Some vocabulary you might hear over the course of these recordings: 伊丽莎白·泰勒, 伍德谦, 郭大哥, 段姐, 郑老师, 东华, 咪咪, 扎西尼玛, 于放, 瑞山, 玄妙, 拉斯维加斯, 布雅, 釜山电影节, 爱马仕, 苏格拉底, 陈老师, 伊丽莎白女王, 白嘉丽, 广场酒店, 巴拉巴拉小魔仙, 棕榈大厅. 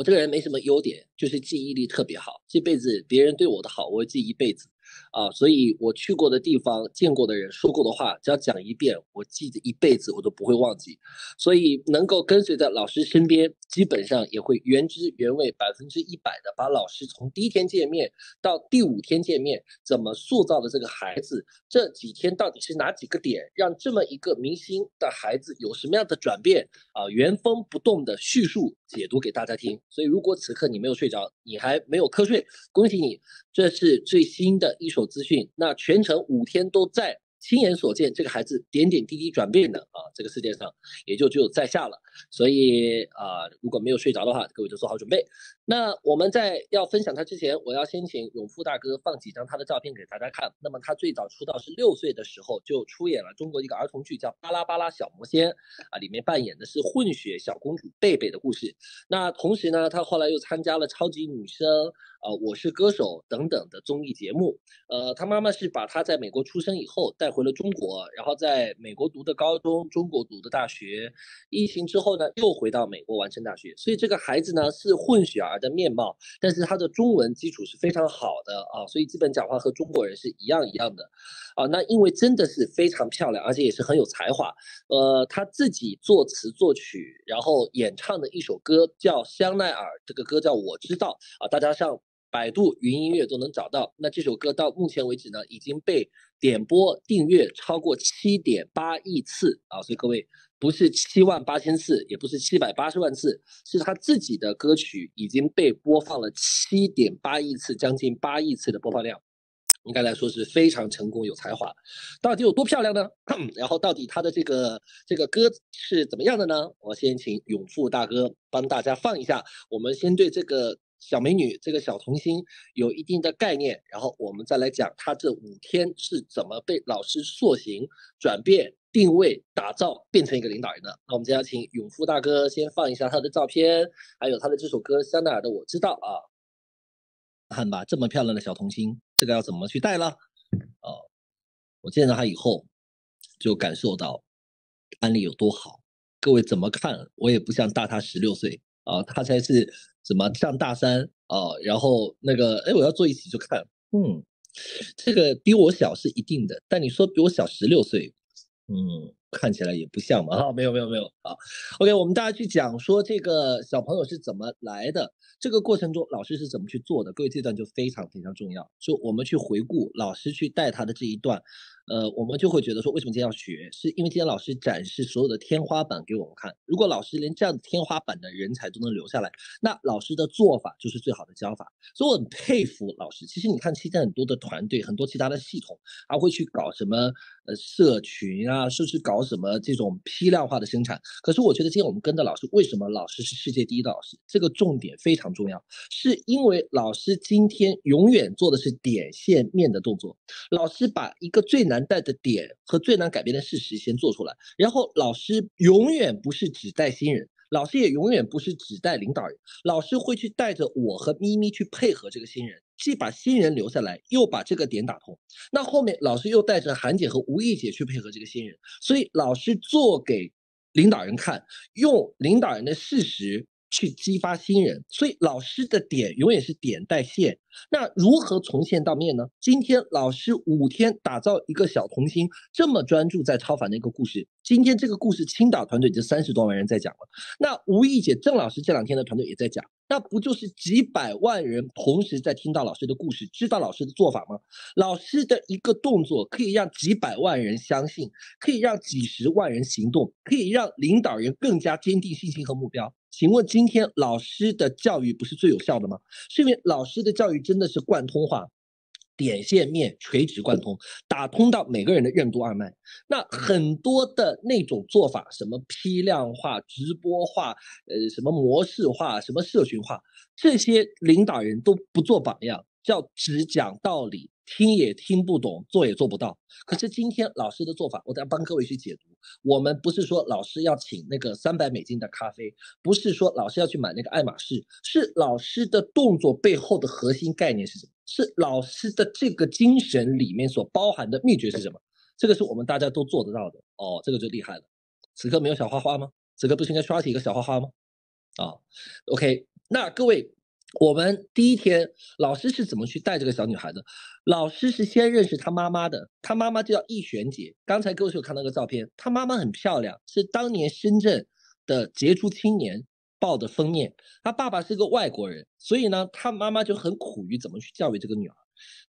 我这个人没什么优点，就是记忆力特别好，这辈子别人对我的好我会记一辈子啊，所以我去过的地方、见过的人、说过的话，只要讲一遍我记得一辈子，我都不会忘记。所以能够跟随在老师身边，基本上也会原汁原味100%的把老师从第一天见面到第五天见面怎么塑造的这个孩子，这几天到底是哪几个点让这么一个明星的孩子有什么样的转变啊，原封不动的叙述解读给大家听。所以如果此刻你没有睡着，你还没有瞌睡，恭喜你，这是最新的一手资讯。那全程5天都在亲眼所见这个孩子点点滴滴转变的啊，这个世界上也就只有在下了。所以如果没有睡着的话，各位就做好准备。那我们在要分享他之前，我要先请永富大哥放几张他的照片给大家看。那么他最早出道是6岁的时候就出演了中国一个儿童剧叫《巴拉巴拉小魔仙》啊，里面扮演的是混血小公主贝贝的故事。那同时呢，他后来又参加了《超级女声》我是歌手等等的综艺节目。他妈妈是把他在美国出生以后带回了中国，然后在美国读的高中，中国读的大学，疫情之后呢又回到美国完成大学。所以这个孩子呢是混血儿的面貌，但是他的中文基础是非常好的啊，所以基本讲话和中国人是一样的啊。那因为真的是非常漂亮，而且也是很有才华。他自己作词作曲，然后演唱的一首歌叫香奈儿，这个歌叫我知道啊，大家上百度云音乐都能找到。那这首歌到目前为止呢已经被点播订阅超过 7.8 亿次啊，所以各位不是78000次，也不是780万次，是他自己的歌曲已经被播放了 7.8 亿次，将近8亿次的播放量，应该来说是非常成功有才华。到底有多漂亮呢？然后到底他的这个歌是怎么样的呢？我先请永富大哥帮大家放一下，我们先对这个小美女，这个小童星有一定的概念，然后我们再来讲她这5天是怎么被老师塑形、转变、定位、打造，变成一个领导人的。那我们今天要请永富大哥先放一下她的照片，还有她的这首歌《香奈儿的我知道》啊。看吧，这么漂亮的小童星，这个要怎么去带了？我见到她以后就感受到安利有多好。各位怎么看？我也不像大她16岁啊，她才是。怎么上大3啊？然后那个，哎，我要坐一起就看，这个比我小是一定的，但你说比我小16岁，看起来也不像嘛，没有啊。OK， 我们大家去讲说这个小朋友是怎么来的，这个过程中老师是怎么去做的，各位这段就非常重要。就我们去回顾老师去带他的这一段，我们就会觉得说为什么今天要学，是因为今天老师展示所有的天花板给我们看。如果老师连这样的天花板的人才都能留下来，那老师的做法就是最好的教法。所以我很佩服老师。其实你看现在很多的团队，很多其他的系统还会去搞什么社群啊，甚至搞什么这种批量化的生产。可是我觉得今天我们跟着老师，为什么老师是世界第一的老师，这个重点非常重要，是因为老师今天永远做的是点线面的动作。老师把一个最难带的点和最难改变的事实先做出来，然后老师永远不是只带新人，老师也永远不是只带领导人，老师会去带着我和咪咪去配合这个新人，既把新人留下来，又把这个点打通。那后面老师又带着韩姐和吴艺姐去配合这个新人，所以老师做给领导人看，用领导人的事实去激发新人，所以老师的点永远是点带线。那如何从线到面呢？今天老师5天打造一个小童星，这么专注在超凡的一个故事。今天这个故事青岛团队已经30多万人在讲了，那吴艺姐、郑老师这2天的团队也在讲，那不就是几百万人同时在听到老师的故事，知道老师的做法吗？老师的一个动作可以让几百万人相信，可以让几十万人行动，可以让领导人更加坚定信心和目标。请问今天老师的教育不是最有效的吗？是因为老师的教育真的是贯通化，点线面垂直贯通，打通到每个人的任督二脉。那很多的那种做法，什么批量化、直播化，什么模式化、什么社群化，这些领导人都不做榜样，叫只讲道理，听也听不懂，做也做不到。可是今天老师的做法，我得帮各位去解读。我们不是说老师要请那个$300的咖啡，不是说老师要去买那个爱马仕，是老师的动作背后的核心概念是什么？是老师的这个精神里面所包含的秘诀是什么？这个是我们大家都做得到的哦，这个就厉害了。此刻没有小花花吗？此刻不是应该刷起一个小花花吗？OK，那各位，我们第一天老师是怎么去带这个小女孩的？老师是先认识她妈妈的，她妈妈就叫易璇姐。刚才各位有看到个照片，她妈妈很漂亮，是当年深圳的杰出青年报的封面。她爸爸是个外国人，所以呢，她妈妈就很苦于怎么去教育这个女儿。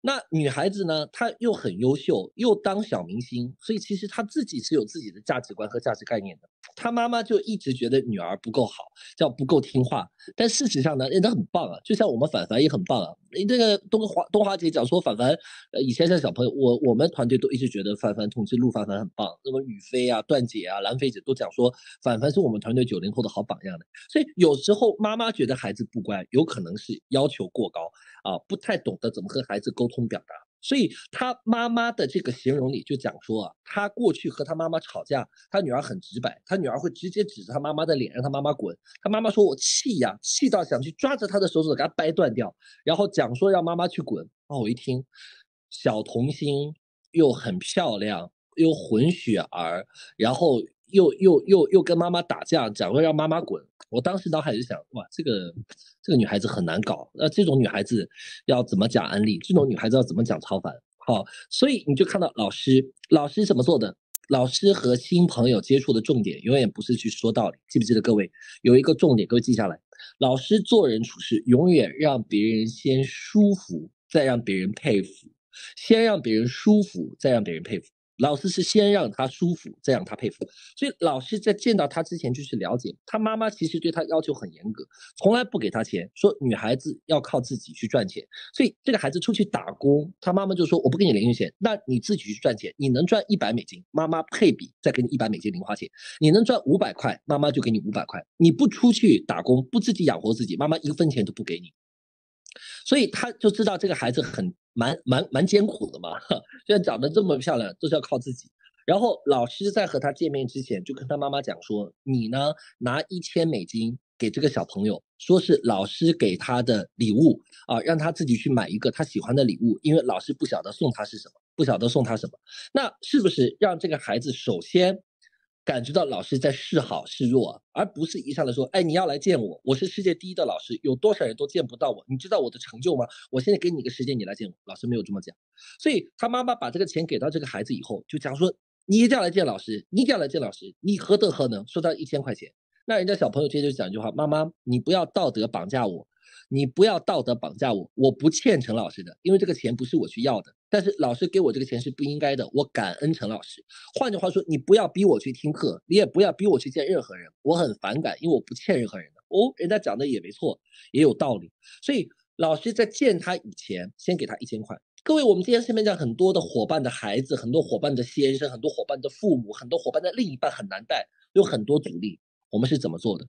那女孩子呢，她又很优秀，又当小明星，所以其实她自己是有自己的价值观和价值概念的。她妈妈就一直觉得女儿不够好，叫不够听话。但事实上呢，人家很棒啊，就像我们凡凡也很棒啊。这个东华姐讲说凡凡，以前是小朋友，我们团队都一直觉得凡凡同志陆凡凡很棒。那么雨飞啊、段姐啊、兰飞姐都讲说凡凡是我们团队90后的好榜样的。所以有时候妈妈觉得孩子不乖，有可能是要求过高啊，不太懂得怎么和孩子沟通表达。所以他妈妈的这个形容里就讲说啊，他过去和他妈妈吵架，他女儿很直白，他女儿会直接指着他妈妈的脸让他妈妈滚，他妈妈说我气呀，气到想去抓着他的手指给他掰断掉，然后讲说让妈妈去滚。啊，我一听，小童星又很漂亮，又混血儿，然后又跟妈妈打架，讲说让妈妈滚。我当时脑海就想，哇，这个女孩子很难搞，那这种女孩子要怎么讲安利？这种女孩子要怎么讲超凡？好，所以你就看到老师怎么做的？老师和新朋友接触的重点永远不是去说道理，记不记得各位？有一个重点，各位记下来，老师做人处事永远让别人先舒服，再让别人佩服，先让别人舒服，再让别人佩服。老师是先让他舒服，再让他佩服。所以老师在见到他之前就去了解，他妈妈其实对他要求很严格，从来不给他钱，说女孩子要靠自己去赚钱。所以这个孩子出去打工，他妈妈就说我不给你零用钱，那你自己去赚钱，你能赚100美金，妈妈配比再给你100美金零花钱，你能赚500块，妈妈就给你500块，你不出去打工，不自己养活自己，妈妈一分钱都不给你。所以他就知道这个孩子很蛮艰苦的嘛，虽然长得这么漂亮，都是要靠自己。然后老师在和他见面之前就跟他妈妈讲说，你呢拿1000美金给这个小朋友，说是老师给他的礼物啊，让他自己去买一个他喜欢的礼物，因为老师不晓得送他是什么，不晓得送他什么。那是不是让这个孩子首先感觉到老师在示好示弱，而不是一上来说，哎，你要来见我，我是世界第一的老师，有多少人都见不到我，你知道我的成就吗？我现在给你一个时间，你来见我。老师没有这么讲，所以他妈妈把这个钱给到这个孩子以后，就讲说，你一定要来见老师，你一定要来见老师，你何德何能收到1000块钱？那人家小朋友直接就讲一句话，妈妈，你不要道德绑架我。你不要道德绑架我，我不欠陈老师的，因为这个钱不是我去要的，但是老师给我这个钱是不应该的，我感恩陈老师。换句话说，你不要逼我去听课，你也不要逼我去见任何人，我很反感，因为我不欠任何人的。哦，人家讲的也没错，也有道理。所以老师在见他以前，先给他1000块。各位，我们今天身边讲很多的伙伴的孩子，很多伙伴的先生，很多伙伴的父母，很多伙伴的另一半很难带，有很多阻力。我们是怎么做的？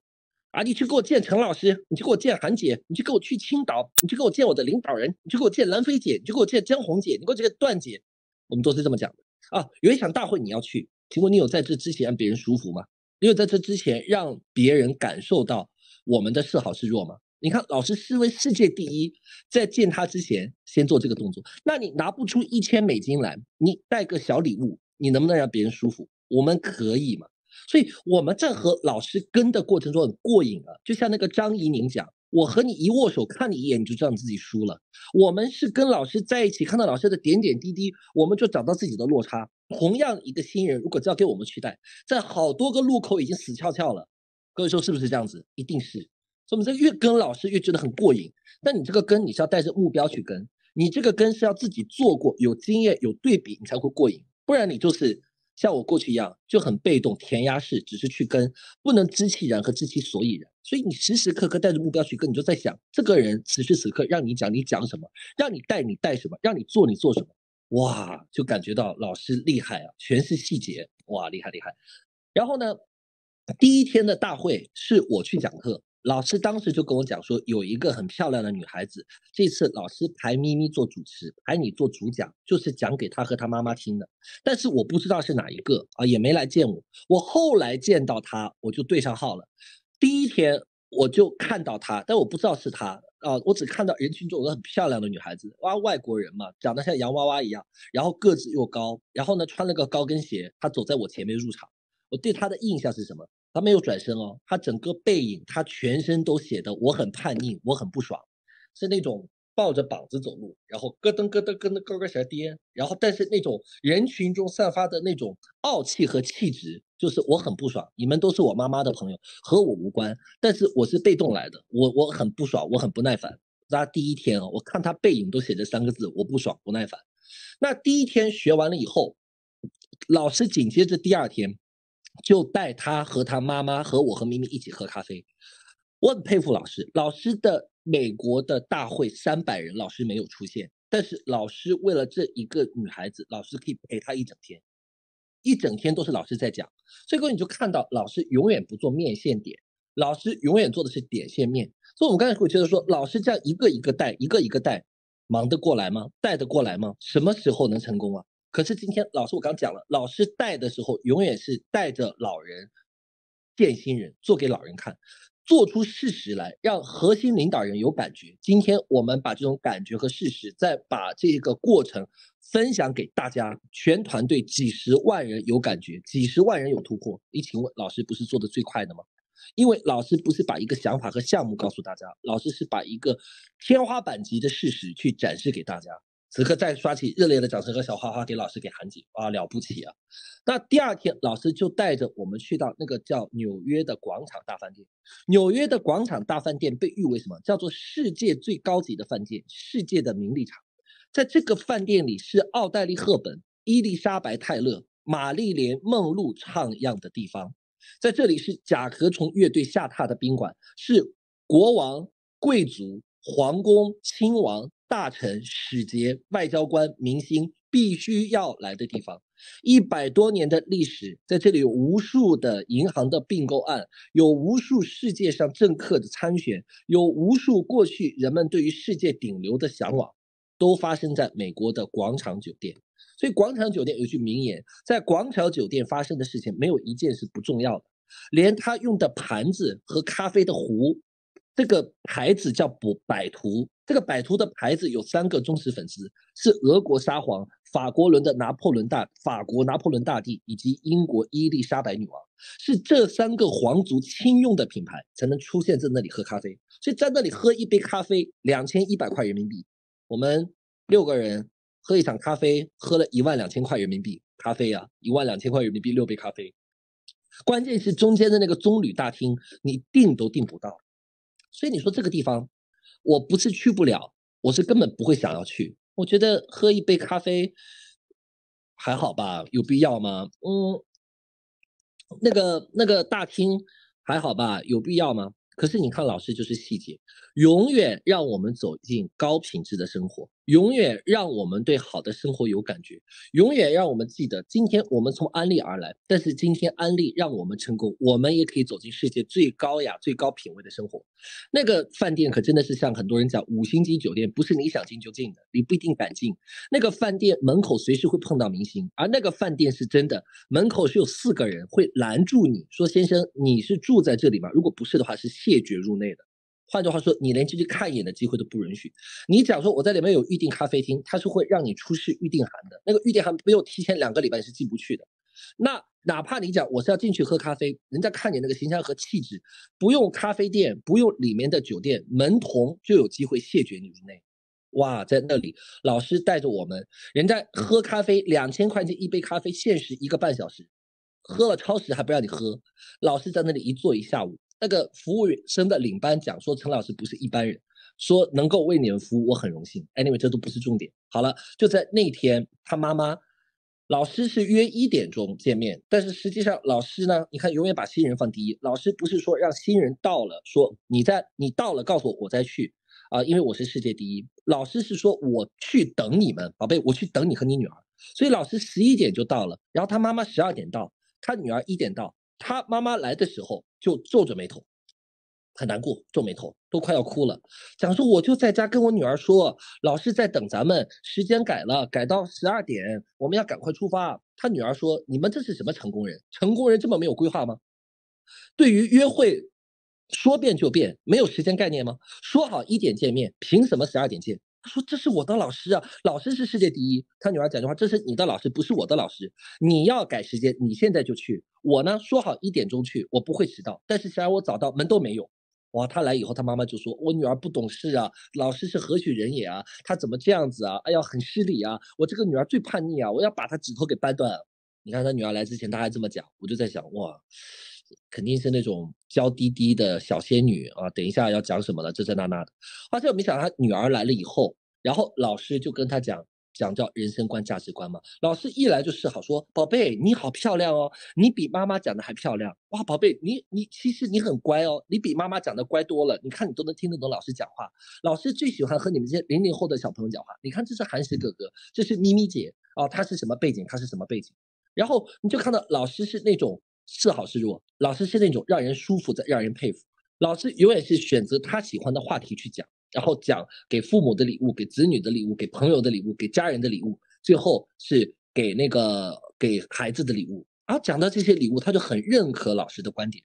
啊！你去给我见陈老师，你去给我见韩姐，你去给我去青岛，你去给我见我的领导人，你去给我见兰飞姐，你去给我见江红姐，你给我见段姐，我们都是这么讲的啊。有一场大会你要去，请问你有在这之前让别人舒服吗？你有在这之前让别人感受到我们的是好是弱吗？你看，老师是为世界第一，在见他之前先做这个动作。那你拿不出1000美金来，你带个小礼物，你能不能让别人舒服？我们可以吗？所以我们在和老师跟的过程中很过瘾啊，就像那个张怡宁讲，我和你一握手，看你一眼你就知道你自己输了。我们是跟老师在一起，看到老师的点点滴滴，我们就找到自己的落差。同样一个新人，如果交给我们去带，在好多个路口已经死翘翘了，各位说是不是这样子？一定是。所以我们在越跟老师越觉得很过瘾。但你这个跟，你是要带着目标去跟，你这个跟是要自己做过，有经验有对比，你才会过瘾，不然你就是像我过去一样就很被动，填鸭式，只是去跟，不能知其然和知其所以然。所以你时时刻刻带着目标去跟，你就在想这个人此时此刻让你讲你讲什么，让你带什么，让你做你做什么。哇，就感觉到老师厉害啊，全是细节，哇，厉害厉害。然后呢，第一天的大会是我去讲课，老师当时就跟我讲说，有一个很漂亮的女孩子，这次老师排咪咪做主持，排你做主讲，就是讲给她和她妈妈听的。但是我不知道是哪一个啊，也没来见我。我后来见到她，我就对上号了。第一天我就看到她，但我不知道是她啊，我只看到人群中有个很漂亮的女孩子，哇，外国人嘛，长得像洋娃娃一样，然后个子又高，然后呢穿了个高跟鞋，她走在我前面入场。我对他的印象是什么？他没有转身哦，他整个背影，他全身都写的我很叛逆，我很不爽，是那种抱着膀子走路，然后咯噔咯噔咯噔高跟鞋颠，然后但是那种人群中散发的那种傲气和气质，就是我很不爽，你们都是我妈妈的朋友，和我无关，但是我是被动来的，我很不爽，我很不耐烦。他第一天哦，我看他背影都写着三个字，我不爽不耐烦。那第一天学完了以后，老师紧接着第二天就带他和他妈妈和我和咪咪一起喝咖啡。我很佩服老师，老师的美国的大会300人，老师没有出现，但是老师为了这一个女孩子，老师可以陪她一整天，一整天都是老师在讲。所以你就看到老师永远不做面线点，老师永远做的是点线面。所以我们刚才会觉得说，老师这样一个一个带，一个一个带，忙得过来吗？带得过来吗？什么时候能成功啊？可是今天老师我刚讲了，老师带的时候永远是带着老人见新人，做给老人看，做出事实来，让核心领导人有感觉。今天我们把这种感觉和事实再把这个过程分享给大家，全团队几十万人有感觉，几十万人有突破。你请问老师不是做的最快的吗？因为老师不是把一个想法和项目告诉大家，老师是把一个天花板级的事实去展示给大家。此刻再刷起热烈的掌声和小花花给老师给喊起啊，了不起啊！那第二天老师就带着我们去到那个叫纽约的广场大饭店。纽约的广场大饭店被誉为什么？叫做世界最高级的饭店，世界的名利场。在这个饭店里是奥黛丽·赫本、伊丽莎白·泰勒、玛丽莲·梦露徜徉的地方。在这里是甲壳虫乐队下榻的宾馆，是国王、贵族、皇宫、亲王、大臣、使节、外交官、明星必须要来的地方。100多年的历史，在这里有无数的银行的并购案，有无数世界上政客的参选，有无数过去人们对于世界顶流的向往，都发生在美国的广场酒店。所以广场酒店有句名言，在广场酒店发生的事情没有一件是不重要的，连他用的盘子和咖啡的壶，这个牌子叫百图，这个百图的牌子有3个忠实粉丝，是俄国沙皇、法国拿破仑大帝以及英国伊丽莎白女王，是这3个皇族亲用的品牌才能出现在那里喝咖啡。所以在那里喝一杯咖啡2100块人民币，我们6个人喝一场咖啡，喝了12000块人民币咖啡啊，12000块人民币6杯咖啡。关键是中间的那个棕榈大厅，你订都订不到。所以你说这个地方，我不是去不了，我是根本不会想要去。我觉得喝一杯咖啡还好吧，有必要吗？那个大厅还好吧，有必要吗？可是你看，老师就是细节，永远让我们走进高品质的生活，永远让我们对好的生活有感觉，永远让我们记得，今天我们从安利而来，但是今天安利让我们成功，我们也可以走进世界最高雅、最高品位的生活。那个饭店可真的是像很多人讲5星级酒店，不是你想进就进的，你不一定敢进。那个饭店门口随时会碰到明星，而那个饭店是真的，门口是有4个人会拦住你，说先生，你是住在这里吗？如果不是的话，是谢绝入内的。换句话说，你连进去看一眼的机会都不允许。你讲说我在里面有预定咖啡厅，它是会让你出示预定函的，那个预定函没有提前2个礼拜你是进不去的。那哪怕你讲我是要进去喝咖啡，人家看你那个形象和气质，不用咖啡店，不用里面的酒店，门童就有机会谢绝你入内。哇，在那里老师带着我们，人家喝咖啡2000块钱一杯咖啡，限时1个半小时，喝了超时还不让你喝。老师在那里一坐一下午，那个服务生的领班讲说，陈老师不是一般人，说能够为你们服务我很荣幸。Anyway， 这都不是重点。好了，就在那天，他妈妈，老师是约1点钟见面，但是实际上老师呢，你看永远把新人放第一。老师不是说让新人到了，说你到了告诉我我再去啊，因为我是世界第一。老师是说我去等你们，宝贝，我去等你和你女儿。所以老师11点就到了，然后他妈妈12点到，他女儿1点到。他妈妈来的时候就皱着眉头，很难过，皱眉头都快要哭了，讲说我就在家跟我女儿说，老师在等咱们，时间改了，改到12点，我们要赶快出发。他女儿说，你们这是什么成功人？成功人这么没有规划吗？对于约会说变就变，没有时间概念吗？说好1点见面，凭什么12点见？他说这是我的老师啊，老师是世界第一。他女儿讲句话，这是你的老师，不是我的老师。你要改时间，你现在就去。我呢说好1点钟去，我不会迟到，但是谁让我早到，门都没有。哇，他来以后，他妈妈就说：“我女儿不懂事啊，老师是何许人也啊？他怎么这样子啊？哎呀，很失礼啊！我这个女儿最叛逆啊，我要把她指头给掰断。”你看他女儿来之前，他还这么讲，我就在想，哇，肯定是那种娇滴滴的小仙女啊！等一下要讲什么了，这这那那的。而且我没想到他女儿来了以后，然后老师就跟他讲叫人生观、价值观嘛。老师一来就示好说：“宝贝，你好漂亮哦，你比妈妈讲的还漂亮。哇，宝贝，你其实你很乖哦，你比妈妈讲的乖多了。你看你都能听得懂老师讲话。老师最喜欢和你们这些00后的小朋友讲话。你看这是韩石哥哥，这是咪咪姐啊，她是什么背景？她是什么背景？然后你就看到老师是那种是好是弱，老师是那种让人舒服的、让人佩服。老师永远是选择他喜欢的话题去讲。”然后讲给父母的礼物，给子女的礼物，给朋友的礼物，给家人的礼物，最后是给给孩子的礼物。然后讲到这些礼物，他就很认可老师的观点。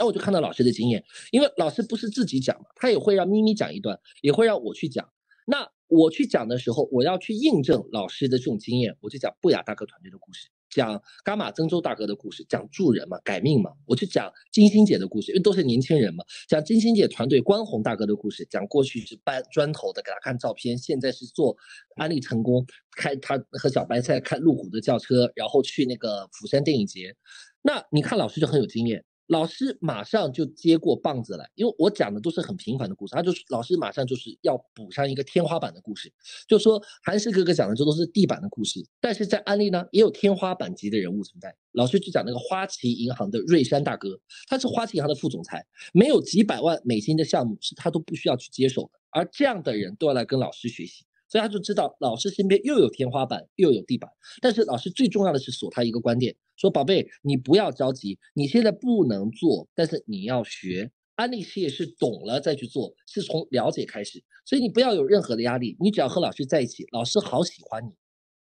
那我就看到老师的经验，因为老师不是自己讲嘛，他也会让咪咪讲一段，也会让我去讲。那我去讲的时候，我要去印证老师的这种经验，我就讲布雅大哥团队的故事，讲伽马曾州大哥的故事，讲助人嘛，改命嘛，我去讲金星姐的故事，因为都是年轻人嘛，讲金星姐团队关宏大哥的故事，讲过去是搬砖头的，给他看照片，现在是做安利成功，开他和小白菜看路虎的轿车，然后去那个釜山电影节。那你看老师就很有经验，老师马上就接过棒子来，因为我讲的都是很平凡的故事，他就是老师马上就是要补上一个天花板的故事，就说韩石哥哥讲的这都是地板的故事，但是在安利呢也有天花板级的人物存在。老师就讲那个花旗银行的瑞山大哥，他是花旗银行的副总裁，没有几百万美金的项目是他都不需要去接手的，而这样的人都要来跟老师学习，所以他就知道老师身边又有天花板又有地板。但是老师最重要的是锁他一个观点，说宝贝你不要着急，你现在不能做，但是你要学安利事业，是懂了再去做，是从了解开始，所以你不要有任何的压力，你只要和老师在一起，老师好喜欢你。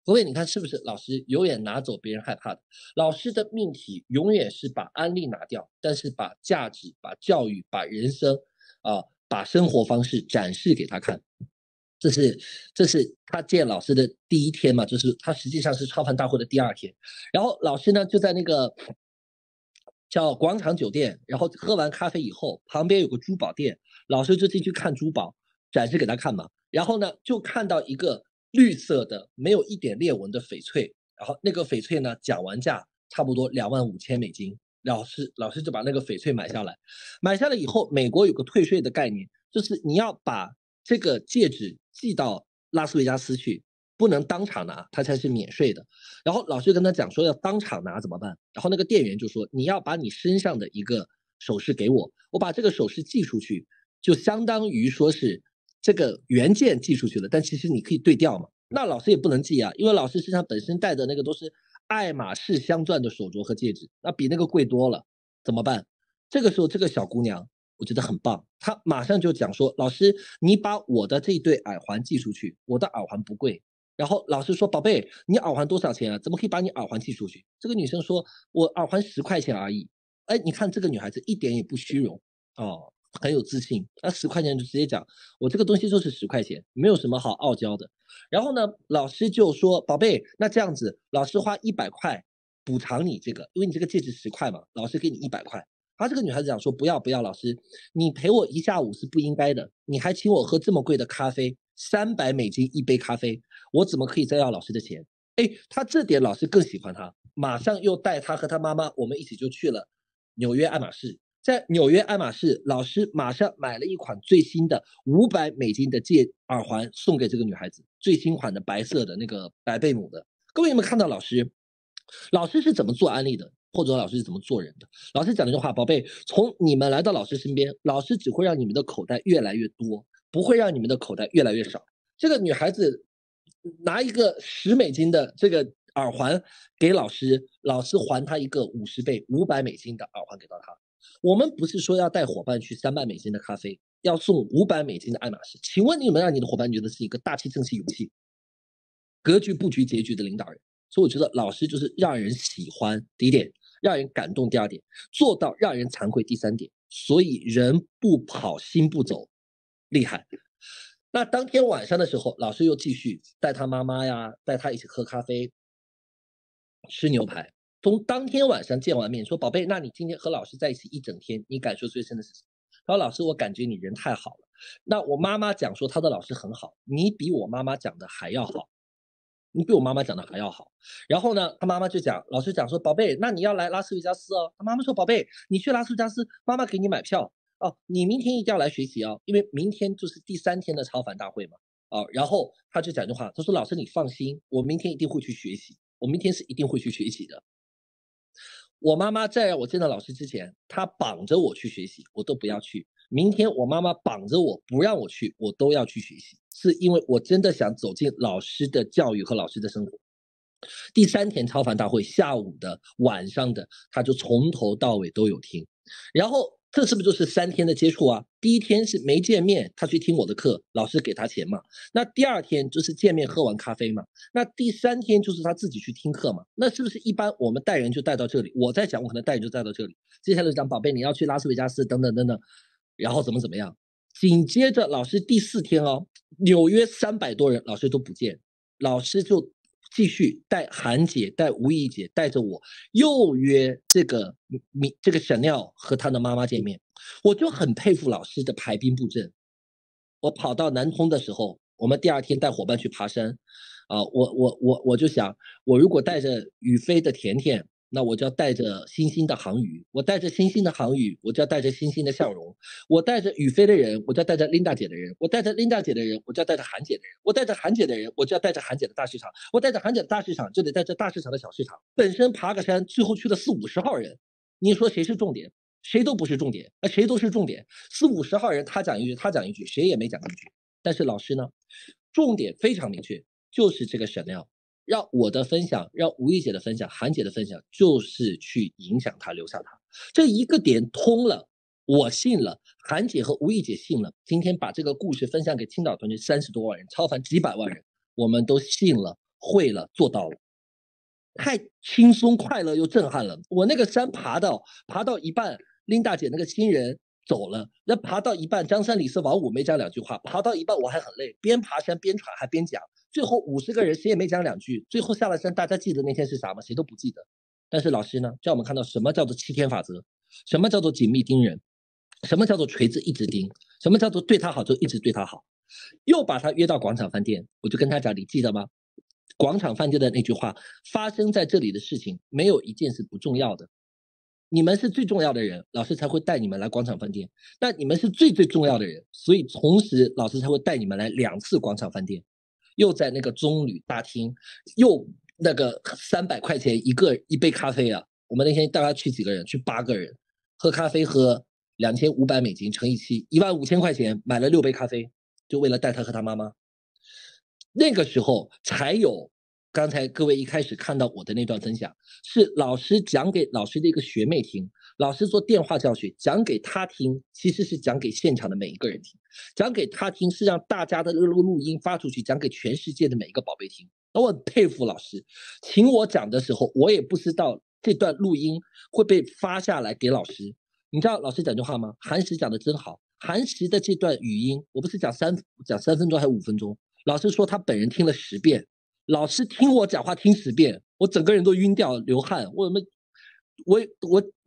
各位你看是不是老师永远拿走别人害怕的，老师的命题永远是把安利拿掉，但是把价值、把教育、把人生把生活方式展示给他看。这是他见老师的第一天嘛，就是他实际上是超凡大会的第2天。然后老师呢就在那个叫广场酒店，然后喝完咖啡以后，旁边有个珠宝店，老师就进去看珠宝，展示给他看嘛。然后呢就看到一个绿色的没有一点裂纹的翡翠，然后那个翡翠呢讲完价差不多25,000美金，老师就把那个翡翠买下来。买下来以后，美国有个退税的概念，就是你要把这个戒指寄到拉斯维加斯去，不能当场拿，它才是免税的。然后老师跟他讲说要当场拿怎么办，然后那个店员就说你要把你身上的一个首饰给我，我把这个首饰寄出去，就相当于说是这个原件寄出去了，但其实你可以对调嘛。那老师也不能寄啊，因为老师身上本身戴的那个都是爱马仕镶钻的手镯和戒指，那比那个贵多了，怎么办？这个时候这个小姑娘我觉得很棒，他马上就讲说老师你把我的这一对耳环寄出去，我的耳环不贵。然后老师说宝贝你耳环多少钱啊，怎么可以把你耳环寄出去？这个女生说我耳环10块钱而已。哎，你看这个女孩子一点也不虚荣哦，很有自信，那10块钱就直接讲我这个东西就是10块钱，没有什么好傲娇的。然后呢老师就说宝贝那这样子，老师花100块补偿你这个，因为你这个戒指10块嘛，老师给你100块。她这个女孩子讲说不要老师你陪我一下午是不应该的，你还请我喝这么贵的咖啡，300美金一杯咖啡，我怎么可以再要老师的钱？哎，她这点老师更喜欢她，马上又带她和她妈妈我们一起就去了纽约爱马仕。在纽约爱马仕，老师马上买了一款最新的500美金的耳环送给这个女孩子，最新款的白色的那个白贝母的。各位有没有看到老师是怎么做安利的，或者老师是怎么做人的？老师讲了一句话，宝贝，从你们来到老师身边，老师只会让你们的口袋越来越多，不会让你们的口袋越来越少。这个女孩子拿一个10美金的这个耳环给老师，老师还她一个50倍500美金的耳环给到她。我们不是说要带伙伴去300美金的咖啡，要送500美金的爱马仕。请问你有没有让你的伙伴觉得是一个大气、正气、勇气、格局、布局、结局的领导人？所以我觉得老师就是让人喜欢第一点，让人感动第2点，做到让人惭愧第3点。所以人不跑心不走厉害。那当天晚上的时候，老师又继续带他妈妈呀，带他一起喝咖啡，吃牛排。从当天晚上见完面，说宝贝，那你今天和老师在一起一整天，你感受最深的事情。他说老师，我感觉你人太好了。那我妈妈讲说她的老师很好，你比我妈妈讲的还要好，你比我妈妈讲的还要好。然后呢，他妈妈就讲，老师讲说宝贝，那你要来拉斯维加斯哦。他妈妈说宝贝，你去拉斯维加斯，妈妈给你买票哦，你明天一定要来学习哦，因为明天就是第三天的超凡大会嘛。哦，然后他就讲句话，他说老师你放心，我明天一定会去学习，我明天是一定会去学习的。我妈妈在让我见到老师之前，她绑着我去学习，我都不要去。明天我妈妈绑着我不让我去，我都要去学习，是因为我真的想走进老师的教育和老师的生活。第三天超凡大会下午的、晚上的，她就从头到尾都有听。然后这是不是就是3天的接触啊？第一天是没见面，他去听我的课，老师给他钱嘛。那第二天就是见面喝完咖啡嘛。那第三天就是他自己去听课嘛。那是不是一般我们带人就带到这里？我在讲，我可能带人就带到这里。接下来就讲宝贝，你要去拉斯维加斯等等等等，然后怎么样？紧接着老师第4天哦，纽约300多人，老师都不见，老师就继续带韩姐、带吴怡姐，带着我又约这个 Chanel 和她的妈妈见面。我就很佩服老师的排兵布阵。我跑到南通的时候，我们第2天带伙伴去爬山啊，我就想，我如果带着雨飞的甜甜，那我就要带着星星的航宇，我带着星星的航宇，我就要带着星星的笑容，我带着雨飞的人，我就要带着琳达姐的人，我带着琳达姐的人，我就要带着韩姐的人，我带着韩姐的人，我就要带着韩姐的大市场，我带着韩姐的大市场，就得带着大市场的小市场。本身爬个山，最后去了40-50号人，你说谁是重点？谁都不是重点，谁都是重点。40-50号人，他讲一句，他讲一句，谁也没讲一句。但是老师呢，重点非常明确，就是这个Chanel。让我的分享，让吴怡姐的分享，韩姐的分享，就是去影响她，留下她。这一个点通了，我信了，韩姐和吴怡姐信了。今天把这个故事分享给青岛团队30多万人，超凡几百万人，我们都信了，会了，做到了。太轻松、快乐又震撼了。我那个山爬到一半，琳大姐那个新人走了，那爬到一半，张三李四王五没讲两句话，爬到一半我还很累，边爬山边喘还边讲。最后50个人谁也没讲两句，最后下了山，大家记得那天是啥吗？谁都不记得。但是老师呢，叫我们看到什么叫做7天法则，什么叫做紧密盯人，什么叫做锤子一直盯，什么叫做对他好就一直对他好。又把他约到广场饭店，我就跟他讲，你记得吗？广场饭店的那句话，发生在这里的事情没有一件是不重要的。你们是最重要的人，老师才会带你们来广场饭店。那你们是最重要的人，所以同时老师才会带你们来2次广场饭店。又在那个棕榈大厅，又那个300块钱一杯咖啡啊！我们那天带他去几个人？去8个人，喝咖啡喝2500美金乘以7，15000块钱买了6杯咖啡，就为了带他和他妈妈。那个时候才有刚才各位一开始看到我的那段分享，是老师讲给老师的一个学妹听，老师做电话教学讲给他听，其实是讲给现场的每一个人听，讲给他听是让大家的录音发出去，讲给全世界的每一个宝贝听。那我很佩服老师，请我讲的时候，我也不知道这段录音会被发下来给老师。你知道老师讲句话吗？韩石讲的真好，韩石的这段语音，我不是讲三分钟还是5分钟，老师说他本人听了10遍。老师听我讲话听10遍，我整个人都晕掉流汗，我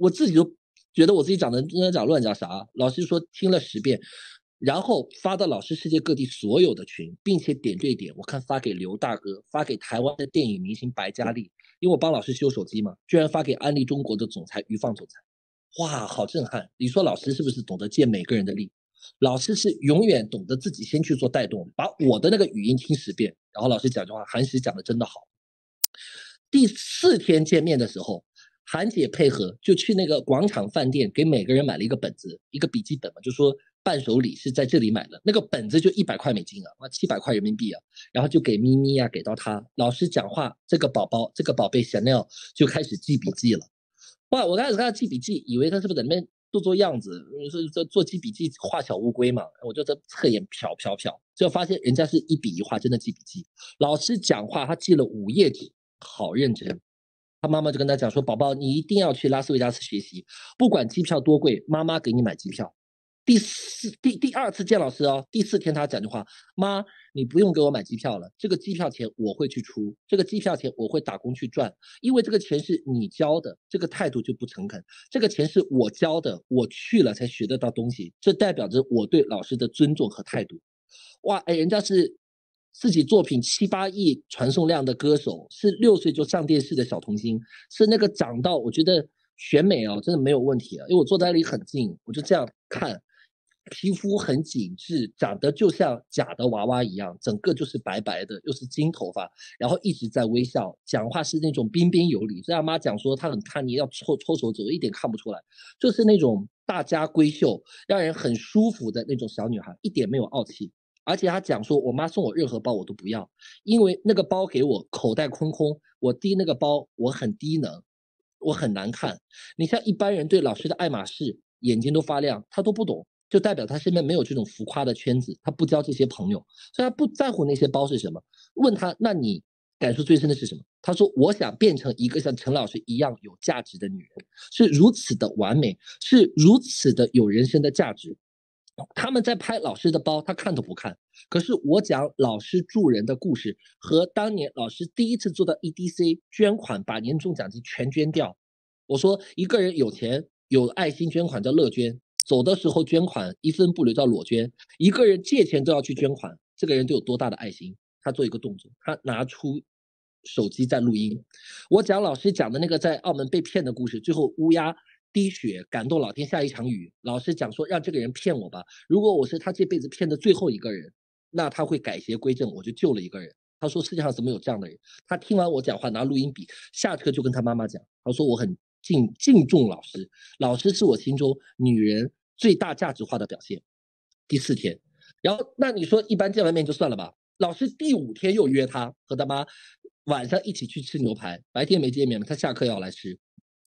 自己都觉得我自己讲的乱讲啥。老师说听了10遍，然后发到老师世界各地所有的群，并且点对点，我看发给刘大哥，发给台湾的电影明星白嘉丽，因为我帮老师修手机嘛，居然发给安利中国的总裁于放总裁。哇，好震撼！你说老师是不是懂得借每个人的力？老师是永远懂得自己先去做带动，把我的那个语音听10遍，然后老师讲句话，韩石讲的真的好。第4天见面的时候，韩姐配合就去那个广场饭店给每个人买了一个本子，一个笔记本嘛，就说伴手礼是在这里买的，那个本子就100块美金啊，700块人民币啊，然后就给咪咪啊，给到他。老师讲话，这个宝贝 Chanel 就开始记笔记了。哇，我刚开始看他记笔记，以为他是不是在那边做样子，做记笔记画小乌龟嘛，我就在侧眼瞟瞟瞟，就发现人家是1笔1画，真的记笔记。老师讲话，他记了5页纸，好认真。他妈妈就跟他讲说，宝宝，你一定要去拉斯维加斯学习，不管机票多贵，妈妈给你买机票。第二次见老师哦，第4天他讲句话，妈，你不用给我买机票了，这个机票钱我会去出，这个机票钱我会打工去赚，因为这个钱是你交的，这个态度就不诚恳，这个钱是我交的，我去了才学得到东西，这代表着我对老师的尊重和态度。哇，哎，人家是自己作品7、8亿传送量的歌手，是6岁就上电视的小童星，是那个长到我觉得选美哦，真的没有问题啊，因为我坐在那里很近，我就这样看，皮肤很紧致，长得就像假的娃娃一样，整个就是白白的，又是金头发，然后一直在微笑，讲话是那种彬彬有礼，所以阿妈讲说她很叛逆，要抽手指，一点看不出来，就是那种大家闺秀，让人很舒服的那种小女孩，一点没有傲气。而且他讲说，我妈送我任何包我都不要，因为那个包给我口袋空空，我提那个包我很低能，我很难看。你像一般人对老师的爱马仕眼睛都发亮，他都不懂，就代表他身边没有这种浮夸的圈子，他不交这些朋友，所以他不在乎那些包是什么。问他，那你感受最深的是什么？他说，我想变成一个像陈老师一样有价值的女人，是如此的完美，是如此的有人生的价值。他们在拍老师的包，他看都不看。可是我讲老师助人的故事，和当年老师第一次做到 EDC 捐款，把年终奖金全捐掉。我说一个人有钱有爱心捐款叫乐捐，走的时候捐款一分不留叫裸捐。一个人借钱都要去捐款，这个人都有多大的爱心？他做一个动作，他拿出手机在录音。我讲老师讲的那个在澳门被骗的故事，最后乌鸦滴血感动老天下一场雨，老师讲说，让这个人骗我吧，如果我是他这辈子骗的最后一个人，那他会改邪归正，我就救了一个人。他说世界上怎么有这样的人。他听完我讲话，拿录音笔下车就跟他妈妈讲，他说我很敬重老师，老师是我心中女人最大价值化的表现。第4天，然后那你说一般见完面就算了吧，老师第5天又约他和他妈晚上一起去吃牛排，白天没见面嘛，他下课要来吃。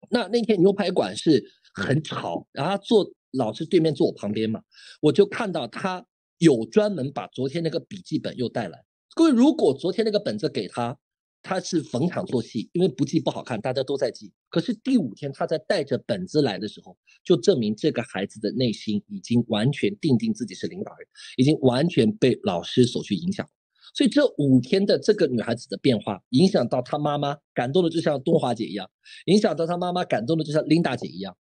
那天牛排馆是很吵，然后他坐老师对面，坐我旁边嘛，我就看到他有专门把昨天那个笔记本又带来。各位，如果昨天那个本子给他，他是逢场作戏，因为不记不好看，大家都在记。可是第5天他在带着本子来的时候，就证明这个孩子的内心已经完全定定自己是领导人，已经完全被老师所去影响。所以这5天的这个女孩子的变化，影响到她妈妈感动的就像东华姐一样，影响到她妈妈感动的就像琳达姐一样。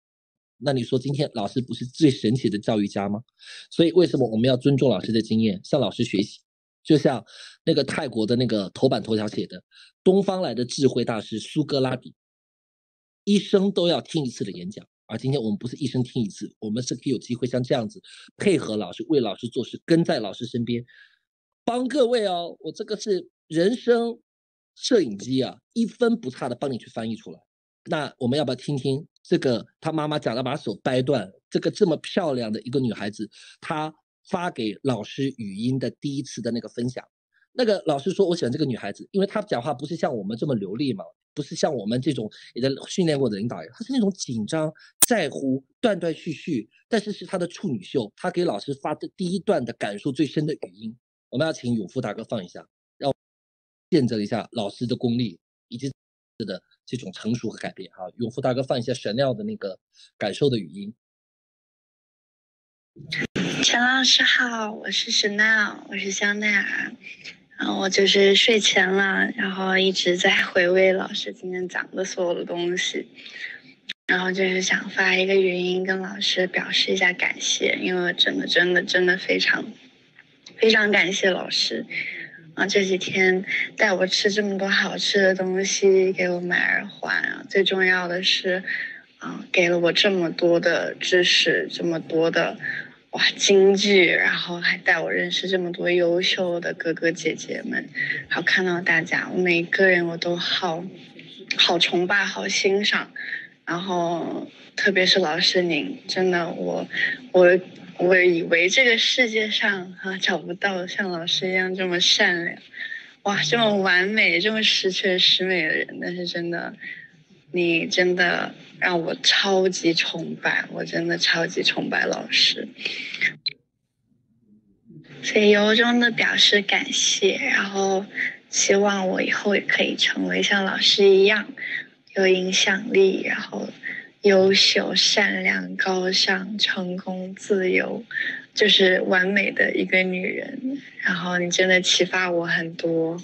那你说今天老师不是最神奇的教育家吗？所以为什么我们要尊重老师的经验，向老师学习？就像那个泰国的那个头版头条写的，东方来的智慧大师苏格拉底一生都要听1次的演讲。而今天我们不是一生听1次，我们是可以有机会像这样子配合老师，为老师做事，跟在老师身边，帮各位哦，我这个是人生摄影机啊，一分不差的帮你去翻译出来。那我们要不要听听这个她妈妈讲的把手掰断，这个这么漂亮的一个女孩子，她发给老师语音的第1次的那个分享。那个老师说，我喜欢这个女孩子，因为她讲话不是像我们这么流利嘛，不是像我们这种也在训练过的领导人，她是那种紧张在乎断断续续，但是是她的处女秀。她给老师发的第1段的感受最深的语音，我们要请永福大哥放一下，让我见证一下老师的功力以及的这种成熟和改变啊！永福大哥放一下玄妙的那个感受的语音。陈老师好，我是玄妙，我是香奈儿。我就是睡前了，然后一直在回味老师今天讲的所有的东西，然后就是想发一个语音跟老师表示一下感谢，因为我真的非常感谢老师啊！这几天带我吃这么多好吃的东西，给我买耳环啊，最重要的是啊，给了我这么多的知识，这么多的哇金句，然后还带我认识这么多优秀的哥哥姐姐们。然后看到大家，我每个人我都好崇拜，好欣赏。然后特别是老师您，真的我以为这个世界上啊找不到像老师一样这么善良，哇，这么完美，这么十全十美的人。但是真的，你真的让我超级崇拜，我真的超级崇拜老师。所以由衷的表示感谢，然后希望我以后也可以成为像老师一样有影响力，然后优秀、善良、高尚、成功、自由，就是完美的一个女人。然后你真的启发我很多，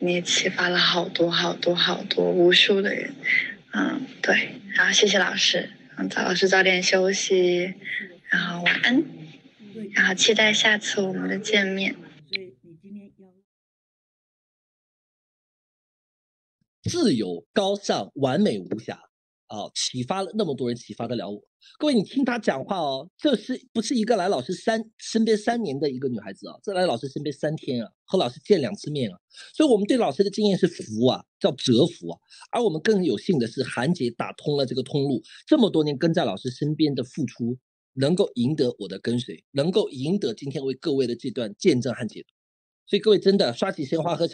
你也启发了好多无数的人。对。然后谢谢老师，老师早点休息，然后晚安，然后期待下次我们的见面。自由、高尚、完美无瑕啊！启发了那么多人，启发得了我。各位，你听她讲话哦，这是不是一个来老师身边3年的一个女孩子啊？这来老师身边3天啊，和老师见2次面啊，所以我们对老师的经验是服啊，叫折服啊。而我们更有幸的是，韩姐打通了这个通路，这么多年跟在老师身边的付出，能够赢得我的跟随，能够赢得今天为各位的这段见证和解读。所以各位真的刷起鲜花和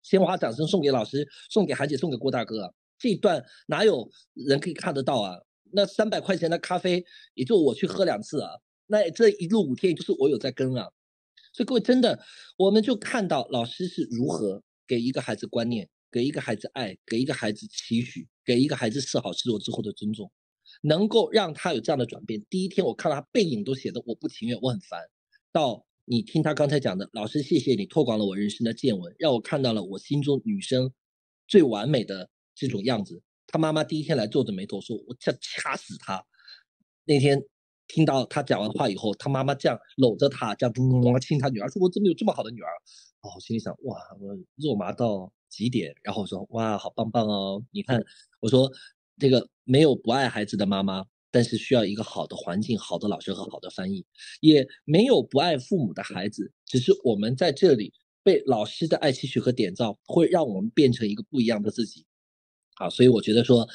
鲜花掌声送给老师，送给韩姐，送给郭大哥啊！这一段哪有人可以看得到啊？那300块钱的咖啡也就我去喝2次啊，那这一路5天就是我有在跟啊。所以各位真的，我们就看到老师是如何给一个孩子观念，给一个孩子爱，给一个孩子期许，给一个孩子示好示弱之后的尊重，能够让他有这样的转变。第一天我看到他背影都写的我不情愿，我很烦，到你听他刚才讲的，老师谢谢你拓广了我人生的见闻，让我看到了我心中女生最完美的这种样子。他妈妈第一天来皱着眉头说我要掐死他，那天听到他讲完话以后，他妈妈这样搂着他，这样亲他女儿，说我怎么有这么好的女儿哦，我心里想哇，我肉麻到极点，然后我说哇好棒棒哦，你看我说这个没有不爱孩子的妈妈，但是需要一个好的环境，好的老师和好的翻译。也没有不爱父母的孩子，只是我们在这里被老师的爱期许和点照，会让我们变成一个不一样的自己。好，所以我觉得说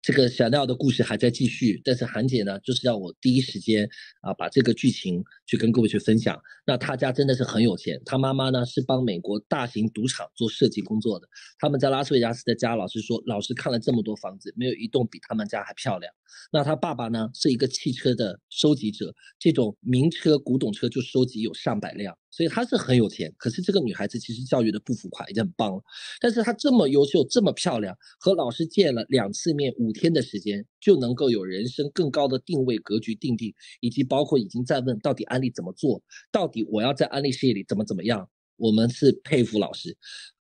这个小廖的故事还在继续，但是韩姐呢就是要我第一时间啊把这个剧情去跟各位去分享。那她家真的是很有钱，她妈妈呢是帮美国大型赌场做设计工作的，他们在拉斯维加斯的家，老师说老师看了这么多房子，没有一栋比他们家还漂亮。那他爸爸呢是一个汽车的收集者，这种名车古董车就收集有上百辆，所以他是很有钱。可是这个女孩子其实教育的不浮夸已经很棒了，但是她这么优秀这么漂亮，和老师见了2次面5天的时间，就能够有人生更高的定位格局定定，以及包括已经在问到底安利怎么做，到底我要在安利事业里怎么样。我们是佩服老师，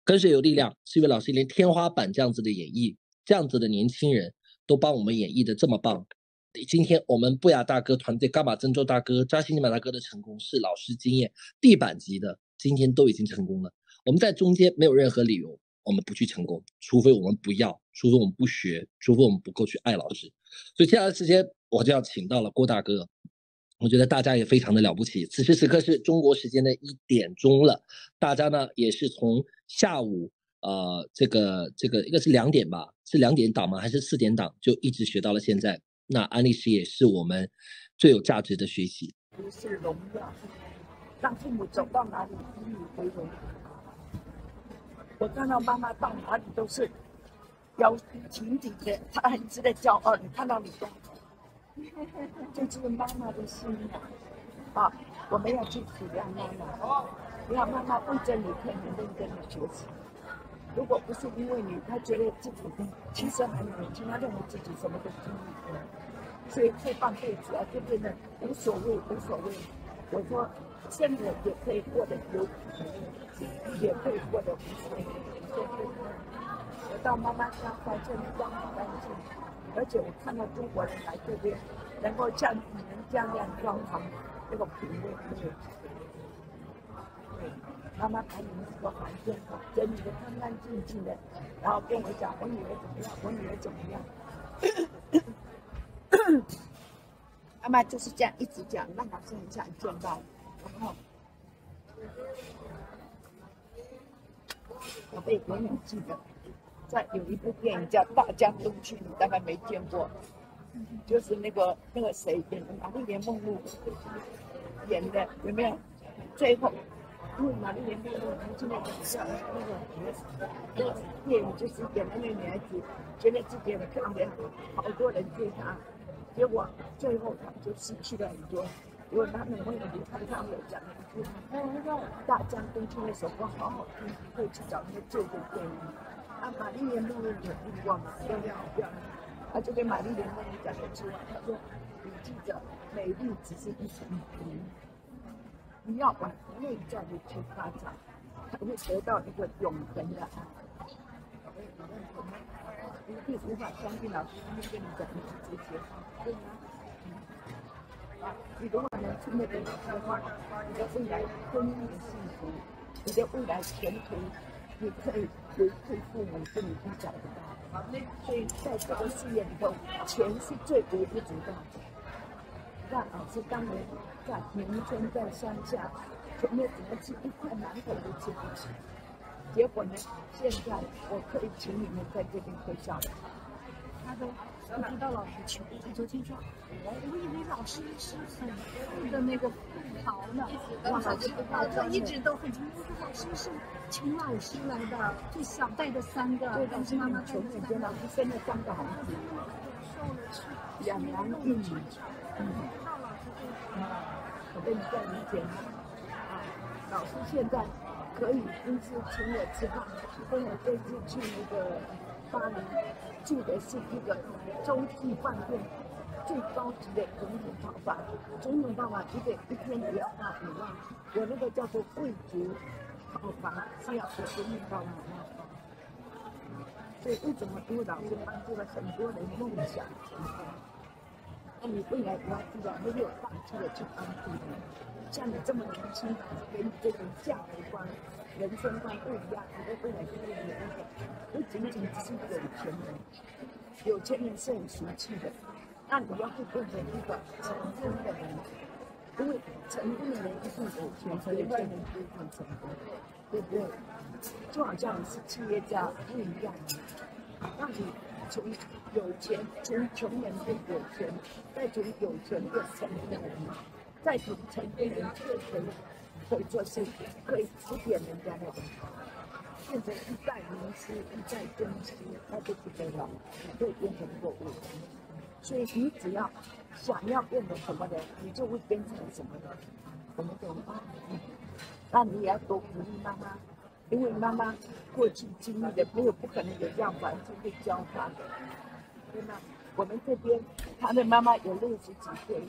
跟谁有力量，是因为老师连天花板这样子的演绎，这样子的年轻人都帮我们演绎的这么棒。今天我们布雅大哥团队、伽马郑州大哥、扎西尼玛大哥的成功，是老师经验地板级的，今天都已经成功了。我们在中间没有任何理由我们不去成功，除非我们不要，除非我们不学，除非我们不够去爱老师。所以接下来时间我就要请到了郭大哥，我觉得大家也非常的了不起。此时此刻是中国时间的1点钟了，大家呢也是从下午这个应该是2点吧，是2点档吗？还是4点档？就一直学到了现在。那安利师也是我们最有价值的学习。不是荣耀，让父母走到哪里以你为荣。我看到妈妈到哪里都是要挺挺的，她很值得骄傲。你看到你这就是妈妈的信仰啊！我们要去体谅妈妈，让妈妈为着你可以认真的学习。如果不是因为你，他觉得自己其实很年轻，他认为自己什么都经历过，所以这半辈子啊就变得无所谓无所谓。我说现在也可以过得有体面，也可以过得无所谓。我到妈妈家发现家很干净，而且我看到中国人来这边能够像你们这样装潢，这个品味没有。妈妈把你们这个环境整理的干干净净的，然后跟我讲我女儿怎么样，我女儿怎么样。妈妈就是这样一直讲，让老师很想见到。然后我被永远记得，在有一部电影叫《大江东去》，你大概没见过，就是那个谁演的，玛丽莲梦露演的，有没有？最后。因为玛丽莲梦露从那个那个电影就是演的那个女孩子，觉得自己很漂亮，好多人追她，结果最后她就失去了很多。因为他们为了离开，他们有讲两句大江东去那首歌好好听，会去找那个旧的电影。啊，玛丽莲梦露有听过吗？要不要？他就被玛丽莲梦露讲给质问，他说：“你记着，美丽只是一层皮，你要往内在的去发展，才会得到一个永恒的爱。”你一定无法相信老师今天跟你讲的是这些，对吗？你如果能听得懂的话，你的未来婚姻幸福，你的未来前途，你可以回馈父母对你不讲的。 所以，在这个事业里头，钱是最微不足道的。那老师当年在农村、在乡下，从没怎么去一块馒头都吃不起。结果呢，现在我可以请你们在这边推销了。他说：“我知道老师穷，他昨天说，我以为老师是很富的那个富豪呢。我一直都很穷，我说老师是穷老师来的，就小带着三个，老师妈妈带着三个，老师生了三个孩子，两男一女。我跟你在理解吗？啊，老师现在可以一次请我吃饭，跟我这次去那个巴黎。” 住的是一个洲际饭店，最高级的总统套房。总统套房一天只要花5万，我那个叫做贵族套房是要给总统套房的。所以为什么督导是帮助了很多人梦想成真？那你未来你要知道，你有大气的去帮助人。像你这么年轻，给你这种价值观、人生观不一样，你的未来就是你的。 不仅仅只是有钱人，有钱人是很俗气的，那你要会变成一个成功的人，因为成功的人一定有钱，所以有钱人不一定成功，对不对？就好像你是企业家不一样，那你从有钱从穷人变有钱，再从有钱变成功的人，再从成功人变成可以做事，可以指点人家的人。 变成一代名师，一代宗师，那就是非常，不会变成错误。所以你只要想要变成什么人，你就会变成什么人。我们懂吗？那你也要多鼓励妈妈，因为妈妈过去经历的没有不可能有样板就会教她的，对吗？我们这边她的妈妈有60几岁，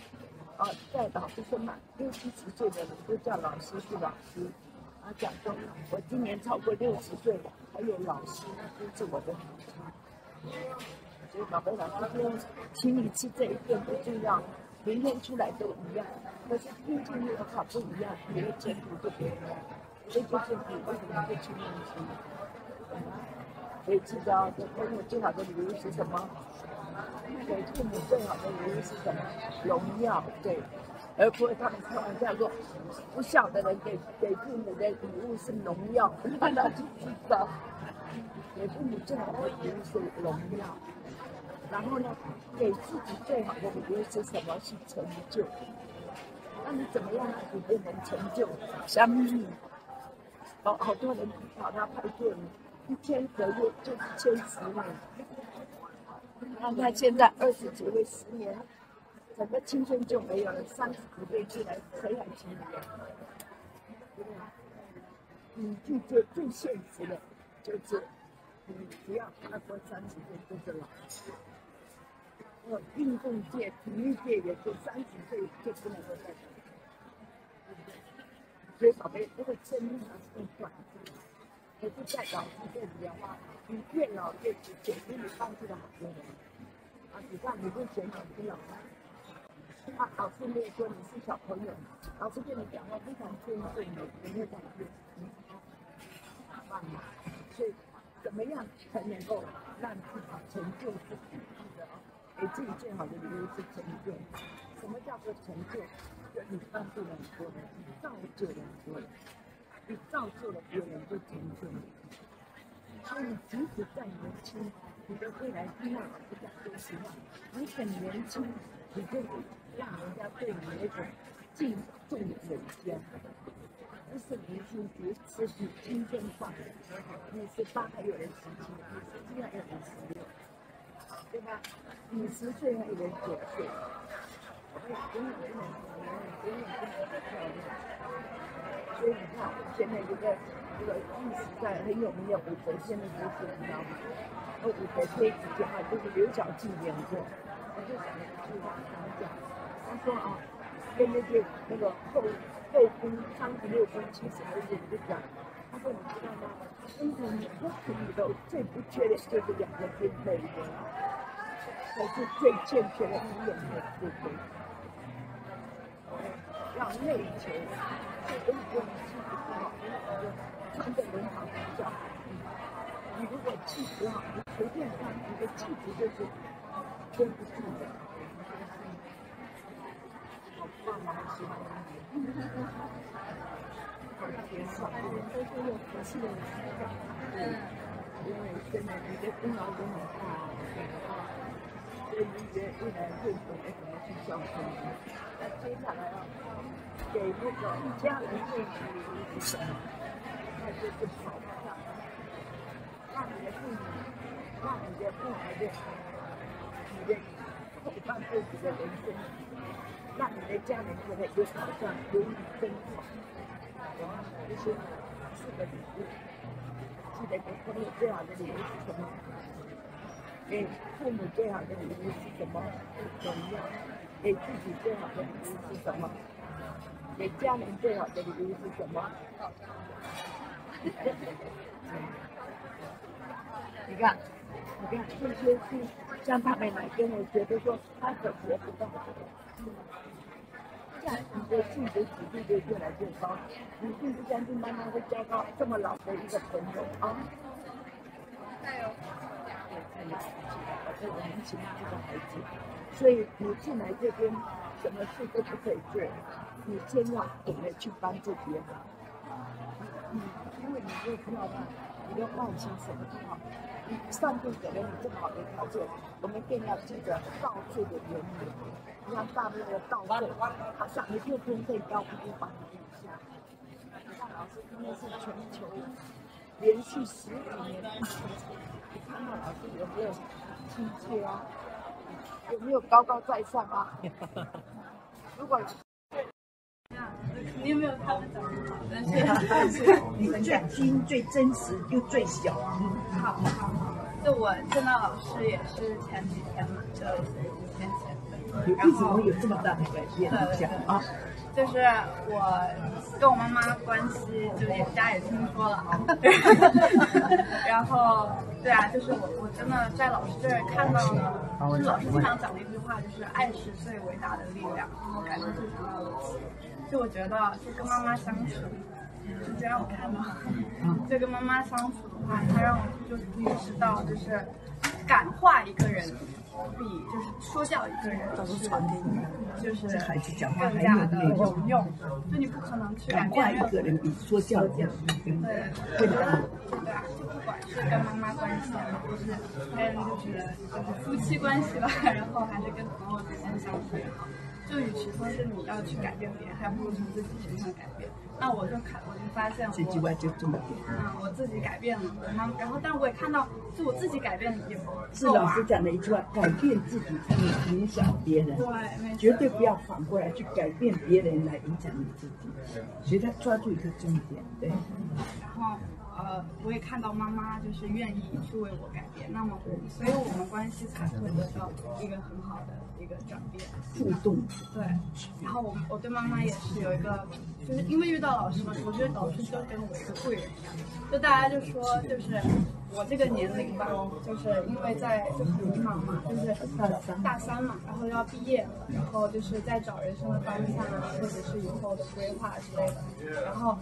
啊，在老师身旁60、70岁的人都叫老师是老师。 他讲说，我今年超过60岁了，还有老师就是我的母亲。所以宝贝，老师今天请你吃这一顿不重要，明天出来都一样。可是听进去的话不一样，你的前途就不一样。这就是你为什么会去念书。所以记得啊，给父母最好的礼物是什么？给父母最好的礼物是什么？荣耀，对。 而不是他们开玩笑说，不孝的人给父母的礼物是农药，让他去制造。给父母最好的礼物是荣耀，然后呢，给自己最好的礼物是什么？是成就。那你怎么样让自己变成成就？像你，哦，好多人找他拍电影，1天1个月就是10年。那他现在20几岁，10年。 整个青春就没有了，30几岁出来谁还记得？对不对？你最现实的，就是你只要超过30岁就是老师。运动界、体育界也是30岁就不能够再打。所以宝贝，这个生命啊是短暂的，可是在老师这里的话，你越老越值钱，因为你帮助了好多人。啊，你看你会选哪个老师？ 啊，老师没有说你是小朋友，老师对你讲话非常尊重你，有没有感觉？所以怎么样才能够让自己成就自己？给自己最好的礼物是成就。什么叫做成就？就是你帮助了很多人，你造就了很多人，你造就了别人就成就你。所以你即使再年轻，你的未来希望不再多希望，你很年轻。 你就让人家对你那种敬重有加，不是明星，不是去听真话，你是18还有人17，你17还有人16，对吧？你10岁还有人9岁，我永远不能，永远不能漂亮。所以你看我现在就在这个历史上很有名的伍德谦的这些文章，那伍德谦几句话就是刘晓庆讲过，我就想一句话跟他讲，他说啊，跟那些那个后宫36宫70儿子就讲，他说你知道吗？中国女子里头最不缺的就是2个军备人，可是最欠缺的是两个军备。 要内求，这个气质不好，穿的人好比较好。你如果气质好，你随便穿，你的气质就是撑不住的。好棒啊！喜欢你，好甜啊！都是有福气的人。因为真的，你的功劳都很大，所以你觉得越来越懂得怎么去教他。 接下来给那个家人认识一些什么，那就是好的，让你的父母，让你的父孩认识你的后半辈子的人生，让你的家人觉得有保障，有你跟我，然后这些4个礼物，记得给父母最好的礼物是什么？给父母最好的礼物是什么？不重要。 给自己最好的礼物是什么？给家人最好的礼物是什么？你看，这些是像他们来跟我觉得说他可学不到，这样你的性格指数就越来越高。你并不相信妈妈会教到这么老的一个朋友啊！加油！我很喜欢这个孩子。 所以你进来这边，什么事都不可以做，你先要懂得去帮助别人。因为你就知道嘛，你的外形什么不好，你上帝给了你这么好的条件，我们更要记得到处的原理。你看大陆的到处，好像你就天最高，不就把你留下。你看老师今天是全球连续10几年疫情，你看到老师有没有亲切啊？ 有没有高高在上啊？如果肯定没有他们长得好，但是你们最精、最真实又最小。好，就我见到老师也是前几天嘛，就5天前的。然后有这么大的改变，啊？就是我跟我妈妈关系，就是大家也听说了啊。然后对啊，就是我真的在老师这儿看到了。 就是老师经常讲的一句话，就是爱是最伟大的力量。然后感觉非常的，就我觉得，就跟妈妈相处，就这让我看到，就跟妈妈相处的话，她让我就意识到，就是感化一个人，比就是说教一个人，就是更加的有用。就你不可能去感化一个人，比说教更有用。 就不管是跟妈妈关系啊，或是就是夫妻关系吧，然后还是跟朋友之间相处也好，就与其说是你要去改变别人，还不如从自己身上改变。那我就发现我自己改变了，然后但我也看到，就我自己改变也不是老师讲的一句话，改变自己才能影响别人，对，绝对不要反过来去改变别人来影响你自己。所以他抓住一个重点，对，然后。 我也看到妈妈就是愿意去为我改变，那么所以我们关系才会得到一个很好的一个转变互动。对，然后我对妈妈也是有一个，就是因为遇到老师嘛，我觉得老师就跟我一个贵人一样，就大家就说就是我这个年龄吧，就是因为在就很迷茫嘛，就是大三嘛，然后要毕业了，然后就是在找人生的方向啊，或者是以后的规划之类的，然后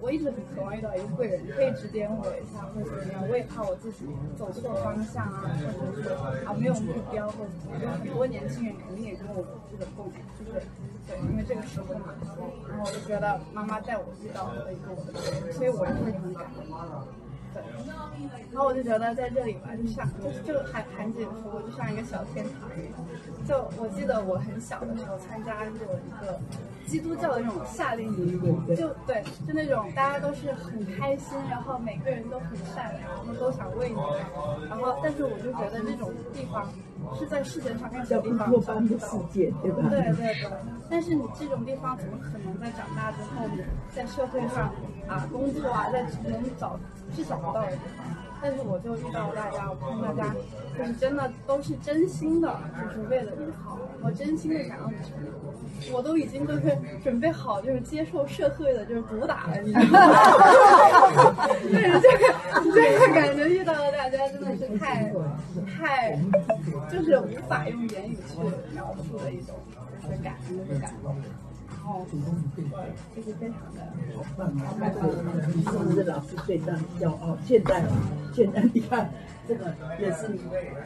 我一直很渴望遇到一个。 贵人可以指点我一下，或者怎么样？我也怕我自己走错方向啊，或者是没有目标，或者有很多年轻人肯定也跟我这种共鸣，就是对，因为这个时候嘛，然后我就觉得妈妈带我遇到了一个我的贵人，所以我也很感恩。分。然后我就觉得在这里吧，就是这个韩景书，就像一个小天堂。就我记得我很小的时候参加过一个基督教的那种夏令营，就对，就那种大家都是很开心，然后每个人都很善良，然后都想为你，然后但是我就觉得那种地方是在世界上面的地方，不般的世界，对吧？对对对。但是你这种地方怎么可能在长大之后在社会上啊工作啊，在能找是找不到的地方？但是我就遇到大家，我看大家就是真的都是真心的，就是为了你好，我真心的想要你成功，我都已经就是准备好就是接受社会的就是毒打了，你知道吗？对，这个感觉遇到了大家真的是太就是无法用言语去描述的一种就是感觉的感觉。然后就是非常的是老师最大的骄傲。现在你看这个也是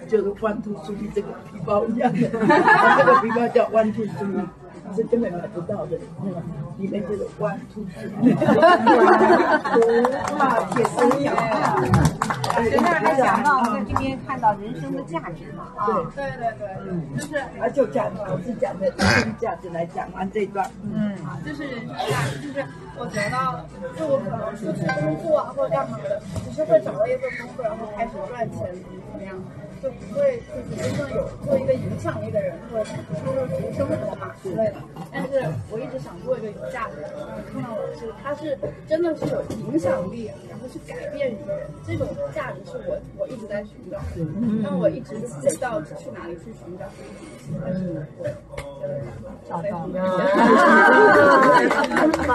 就是弯兔书衣这个皮包一样的，这个皮包叫弯兔书衣，是根本买不到的，那个里面就是弯兔书衣，哇，铁三角。现在还讲到在这边看到人生的价值嘛，对对对对，就是而且讲老师讲的人生价值来讲完这一段，就是人生价值，就是我觉得就我可能出去工作啊或者干嘛的，只是会找到一份工作然后开始赚钱怎么样，就不会就是真正有做一个影响力的人，或者就是生活嘛之类的。但是我一直想做一个有价值的人，看到老师他是真的是有影响力，然后去改变你的人，这种价值是我一直在寻找的，但我一直不知道去哪里去寻找。找到了，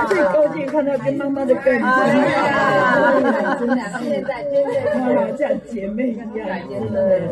最高兴看到跟妈妈的感情，现在真的像姐妹一样，对。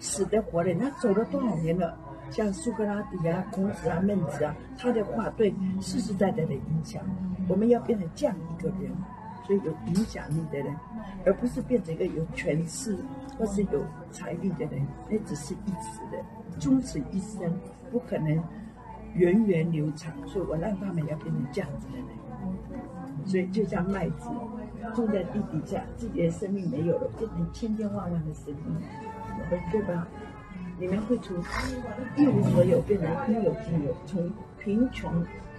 死的活的，他走了多少年了？像苏格拉底啊、孔子啊、孟子啊，他的话对世世代代的影响。我们要变成这样一个人，所以有影响力的人，而不是变成一个有权势或是有财力的人，那只是一时的，终此一生不可能源远流长。所以我让他们要变成这样子的人，所以就像麦子种在地底下，自己的生命没有了，变成千万的生命。对吧？你们会从一无所有变成应有尽有，从贫穷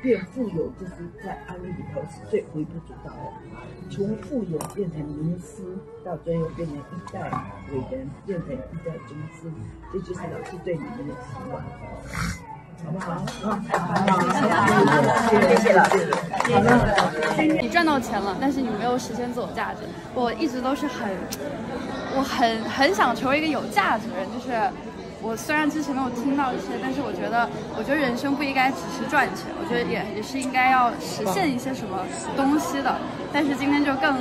变富有，这是在安利里头是最微不足道的。从富有变成名师，到最后变成一代伟人，变成一代宗师，这就是老师对你们的期望，好不好？谢谢老师。你赚到钱了，但是你没有实现自我价值。我一直都是我很想成为一个有价值的人，就是我虽然之前没有听到这些，但是我觉得人生不应该只是赚钱，我觉得也是应该要实现一些什么东西的。但是今天就更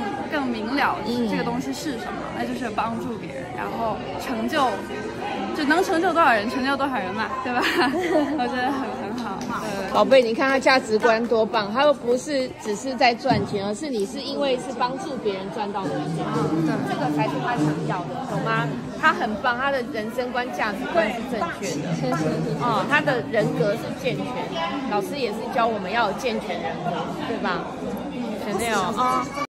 明了这个东西是什么，那就是帮助别人，然后成就，就能成就多少人，成就多少人嘛，对吧？我觉得很好。宝贝，你看他价值观多棒，他又不是只是在赚钱，而是你是因为是帮助别人赚到的一件事，这个才是他想要的，懂吗？他很棒，他的人生观、价值观是正确的，他的人格是健全。老师也是教我们要有健全人格，对吧？全这样啊。